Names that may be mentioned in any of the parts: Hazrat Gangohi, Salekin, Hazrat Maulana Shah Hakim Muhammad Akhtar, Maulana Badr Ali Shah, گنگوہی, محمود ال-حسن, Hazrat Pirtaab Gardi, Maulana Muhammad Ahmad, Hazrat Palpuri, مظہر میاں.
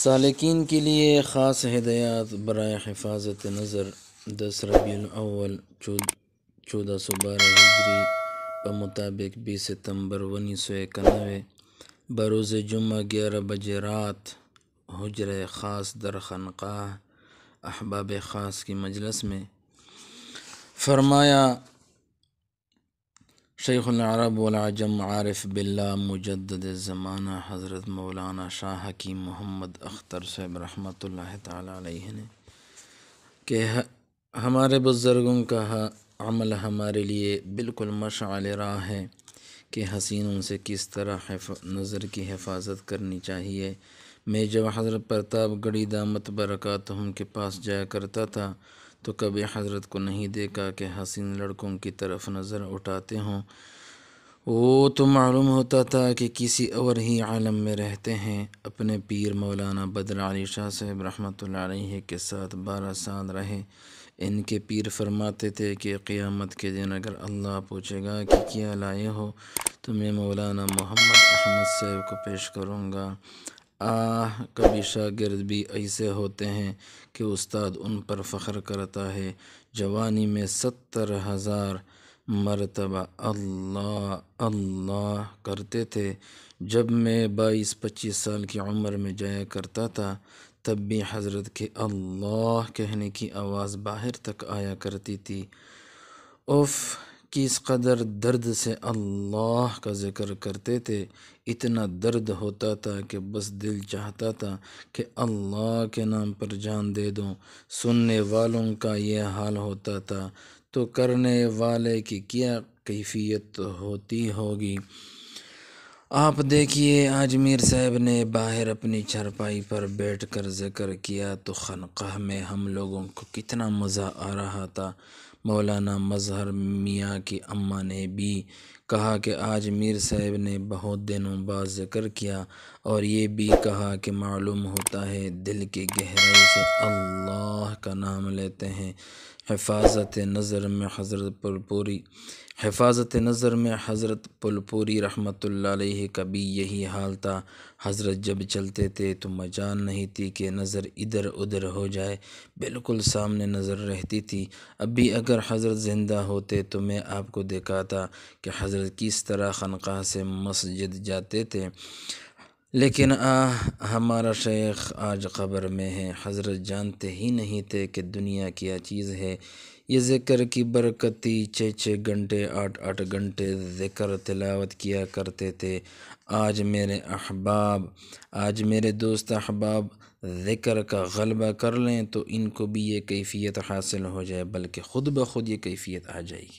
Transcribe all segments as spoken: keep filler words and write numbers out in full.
سالکین کے لیے خاص ہدایات برائے حفاظت نظر دس ربیع الاول چودہ سو بارہ ہجری کے مطابق بیس ستمبر انیس سو اکانوے بروز جمعہ گیارہ بجے رات حجرہ خاص در خانقاہ احباب خاص کی مجلس میں فرمایا: شیخ العرب والعجم عارف باللہ مجدد زمانہ حضرت مولانا شاہ حکیم محمد اختر صاحب رحمت اللہ تعالی علیہ نے کہ ہمارے بزرگوں کا عمل ہمارے لیے بالکل مشعل راہ ہے کہ حسینوں سے کس طرح نظر کی حفاظت کرنی چاہیے۔ میں جب حضرت پرتاب گڑی دامت برکاتہم کے پاس جایا کرتا تھا تو کبھی حضرت کو نہیں دیکھا کہ حسین لڑکوں کی طرف نظر اٹھاتے ہوں۔ وہ تو معلوم ہوتا تھا کہ کسی اور ہی عالم میں رہتے ہیں۔ اپنے پیر مولانا بدر علی شاہ صاحب رحمت اللہ علیہ کے ساتھ بارہ سال رہے۔ ان کے پیر فرماتے تھے کہ قیامت کے دن اگر اللہ پوچھے گا کہ کیا لائے ہو تو میں مولانا محمد احمد صاحب کو پیش کروں گا۔ آہ، کبھی شاگرد بھی ایسے ہوتے ہیں کہ استاد ان پر فخر کرتا ہے۔ جوانی میں ستر ہزار مرتبہ اللہ اللہ کرتے تھے۔ جب میں بائیس پچیس سال کی عمر میں جایا کرتا تھا تب بھی حضرت کے اللہ کہنے کی آواز باہر تک آیا کرتی تھی۔ اف، کس قدر درد سے اللہ کا ذکر کرتے تھے۔ اتنا درد ہوتا تھا کہ بس دل چاہتا تھا کہ اللہ کے نام پر جان دے دوں۔ سننے والوں کا یہ حال ہوتا تھا تو کرنے والے کی کیا کیفیت ہوتی ہوگی۔ آپ دیکھیے، آج میر صاحب نے باہر اپنی چھرپائی پر بیٹھ کر ذکر کیا تو خانقاہ میں ہم لوگوں کو کتنا مزہ آ رہا تھا۔ مولانا مظہر میاں کی اماں نے بھی کہا کہ آج میر صاحب نے بہت دنوں بعد ذکر کیا، اور یہ بھی کہا کہ معلوم ہوتا ہے دل کی گہرائی سے اللہ کا نام لیتے ہیں۔ حفاظت نظر میں حضرت پلپوری حفاظت نظر میں حضرت پلپوری رحمت اللہ علیہ کا بھی یہی حال تھا۔ حضرت جب چلتے تھے تو مجال نہیں تھی کہ نظر ادھر ادھر ہو جائے، بالکل سامنے نظر رہتی تھی۔ ابھی اگر حضرت زندہ ہوتے تو میں آپ کو دکھاتا کہ حضرت کس طرح خانقاہ سے مسجد جاتے تھے، لیکن آہ، ہمارا شیخ آج قبر میں ہے۔ حضرت جانتے ہی نہیں تھے کہ دنیا کیا چیز ہے۔ یہ ذکر کی برکت تھی۔ چھ چھ گھنٹے آٹھ آٹھ گھنٹے ذکر تلاوت کیا کرتے تھے۔ آج میرے احباب آج میرے دوست احباب ذکر کا غلبہ کر لیں تو ان کو بھی یہ کیفیت حاصل ہو جائے، بلکہ خود بخود یہ کیفیت آ جائے گی۔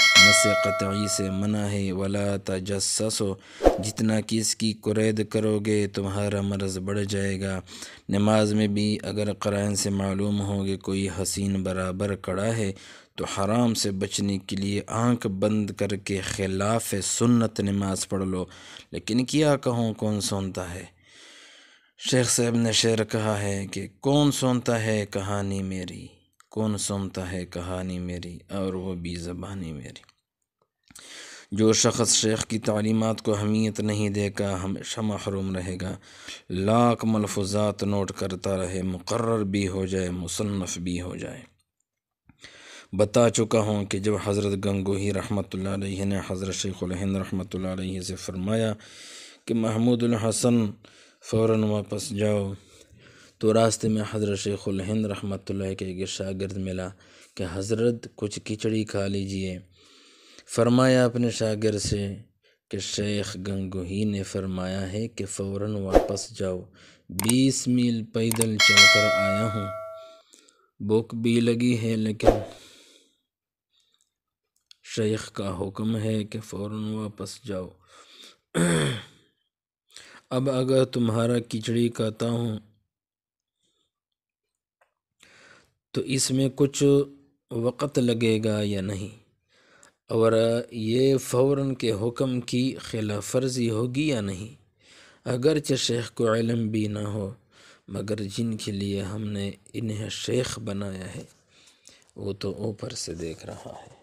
نص قطعی سے منع ہے، ولا تجسسو، جتنا کس کی قرید کرو گے تمہارا مرض بڑھ جائے گا۔ نماز میں بھی اگر قرآن سے معلوم ہو کہ کوئی حسین برابر کھڑا ہے تو حرام سے بچنے کے لیے آنکھ بند کر کے خلاف سنت نماز پڑھ لو، لیکن کیا کہوں، کون سنتا ہے۔ شیخ صاحب نے شعر کہا ہے کہ کون سنتا ہے کہانی میری، کون سنتا ہے کہانی میری اور وہ بھی زبانی میری۔ جو شخص شیخ کی تعلیمات کو اہمیت نہیں دے گا ہمیشہ محروم رہے گا۔ لاکھ ملفوظات نوٹ کرتا رہے، مقرر بھی ہو جائے، مصنف بھی ہو جائے۔ بتا چکا ہوں کہ جب حضرت گنگوہی رحمت اللہ علیہ نے حضرت شیخ ال-ہند رحمت اللہ علیہ سے فرمایا کہ محمود ال-حسن فوراً واپس جاؤ، تو راستے میں حضرت شیخ ال-ہند رحمت اللہ کے ایک شاگرد ملا کہ حضرت کچھ کھچڑی کھا لیجئے۔ فرمایا اپنے شاگرد سے کہ شیخ گنگوہی نے فرمایا ہے کہ فوراً واپس جاؤ، بیس میل پیدل چل کر آیا ہوں، بھوک بھی لگی ہے، لیکن شیخ کا حکم ہے کہ فوراً واپس جاؤ۔ اب اگر تمہارا کھچڑی کھاتا ہوں تو اس میں کچھ وقت لگے گا یا نہیں؟ और ये फ़ौरन के हुक्म की खिलाफ वर्जी होगी या नहीं, अगरचे शेख को इल्म भी ना हो, मगर जिनके लिए हमने इन्हें शेख बनाया है वो तो ऊपर से देख रहा है।